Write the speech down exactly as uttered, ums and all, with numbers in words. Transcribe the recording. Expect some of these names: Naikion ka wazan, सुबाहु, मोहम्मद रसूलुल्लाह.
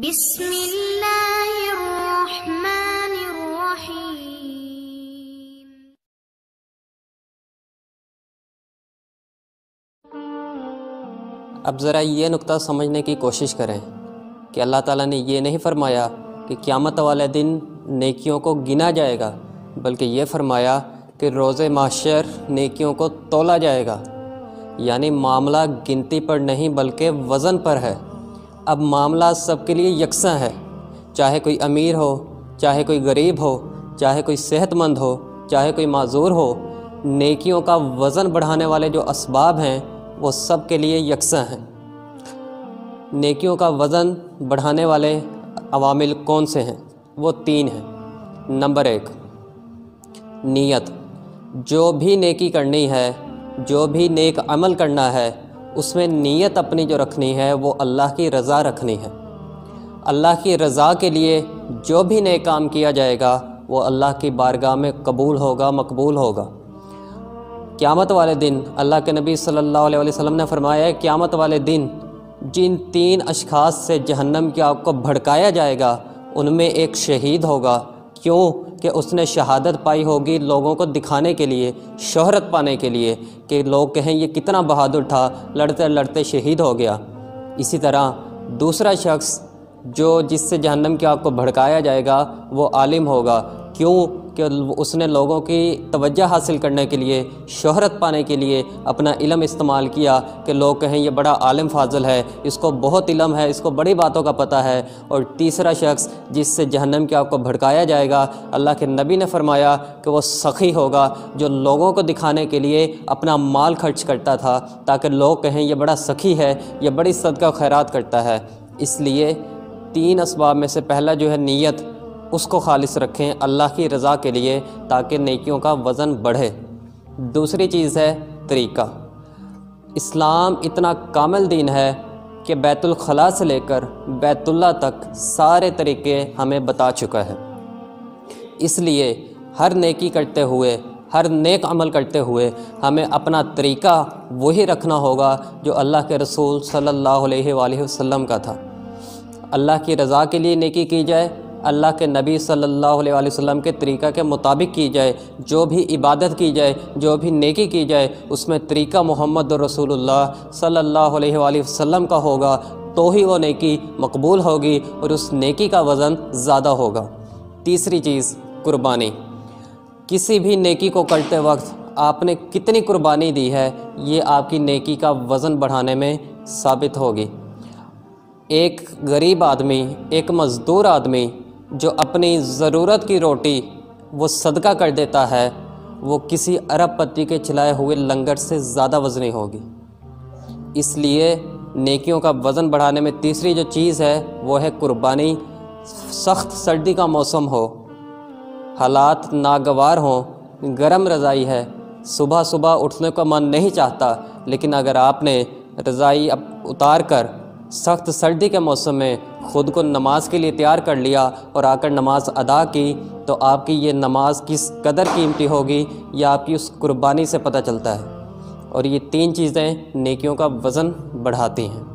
बिस्मिल्लाहिर्रहमानिर्रहीम। अब ज़रा ये नुक्ता समझने की कोशिश करें कि अल्लाह ताला ने ये नहीं फरमाया कि क़यामत वाले दिन नेकियों को गिना जाएगा, बल्कि ये फरमाया कि रोज़े माशर नेकियों को तोला जाएगा। यानी मामला गिनती पर नहीं बल्कि वज़न पर है। अब मामला सबके लिए यकसा है, चाहे कोई अमीर हो, चाहे कोई गरीब हो, चाहे कोई सेहतमंद हो, चाहे कोई माजूर हो। नेकियों का वज़न बढ़ाने वाले जो असबाब हैं वो सब के लिए यकसा हैं। नेकियों का वज़न बढ़ाने वाले अवामिल कौन से हैं? वो तीन हैं। नंबर एक, नीयत। जो भी नेकी करनी है, जो भी नेक अमल करना है, उसमें नीयत अपनी जो रखनी है वो अल्लाह की रज़ा रखनी है। अल्लाह की रज़ा के लिए जो भी नेक काम किया जाएगा वो अल्लाह की बारगाह में कबूल होगा, मकबूल होगा। क़यामत वाले दिन अल्लाह के नबी सल्लल्लाहु अलैहि वसल्लम ने फरमाया है, क़यामत वाले दिन जिन तीन अशखास से जहन्नम की आग को भड़काया जाएगा उनमें एक शहीद होगा। क्यों? कि उसने शहादत पाई होगी लोगों को दिखाने के लिए, शोहरत पाने के लिए कि लोग कहें ये कितना बहादुर था, लड़ते लड़ते शहीद हो गया। इसी तरह दूसरा शख्स जो जिससे जहन्नम की आग को भड़काया जाएगा वो आलिम होगा। क्यों? कि उसने लोगों की तवज्जो हासिल करने के लिए, शोहरत पाने के लिए अपना इलम इस्तेमाल किया कि लोग कहें यह बड़ा आलिम फाजिल है, इसको बहुत इलम है, इसको बड़ी बातों का पता है। और तीसरा शख्स जिससे जहन्नम की आग को भड़काया जाएगा, अल्लाह के नबी ने फरमाया कि वो सखी होगा जो लोगों को दिखाने के लिए अपना माल खर्च करता था ताकि लोग कहें यह बड़ा सखी है, यह बड़ी सदका खैरात करता है। इसलिए तीन असबाब में से पहला जो है नीयत, उसको खालिस रखें अल्लाह की रज़ा के लिए ताकि नेकियों का वज़न बढ़े। दूसरी चीज़ है तरीक़ा। इस्लाम इतना कामिल दीन है कि बैतुल खला से लेकर बैतुल्लाह तक सारे तरीक़े हमें बता चुका है। इसलिए हर नेकी करते हुए, हर नेक अमल करते हुए हमें अपना तरीक़ा वही रखना होगा जो अल्लाह के रसूल सल्लल्लाहु अलैहि वसल्लम का था। अल्लाह की रज़ा के लिए नेकी की जाए, अल्लाह के नबी सल्लल्लाहु अलैहि वसल्लम के तरीक़ा के मुताबिक की जाए। जो भी इबादत की जाए, जो भी नेकी की जाए, उसमें तरीक़ा मोहम्मद रसूलुल्लाह सल्लल्लाहु अलैहि वसल्लम का होगा तो ही वो नेकी मकबूल होगी और उस नेकी का वज़न ज़्यादा होगा। तीसरी चीज़ कुर्बानी। किसी भी नेकी को करते वक्त आपने कितनी कुर्बानी दी है ये आपकी नेकी का वज़न बढ़ाने में साबित होगी। एक गरीब आदमी, एक मज़दूर आदमी जो अपनी ज़रूरत की रोटी वो सदका कर देता है, वो किसी अरबपति के चलाए हुए लंगर से ज़्यादा वज़नी होगी। इसलिए नेकियों का वज़न बढ़ाने में तीसरी जो चीज़ है वो है कुर्बानी। सख्त सर्दी का मौसम हो, हालात नागवार हों, गर्म रज़ाई है, सुबह सुबह उठने का मन नहीं चाहता, लेकिन अगर आपने रज़ाई अब उतार कर सख्त सर्दी के मौसम में ख़ुद को नमाज के लिए तैयार कर लिया और आकर नमाज अदा की, तो आपकी ये नमाज किस कदर कीमती होगी यह आपकी उस कुर्बानी से पता चलता है। और ये तीन चीज़ें नेकियों का वज़न बढ़ाती हैं।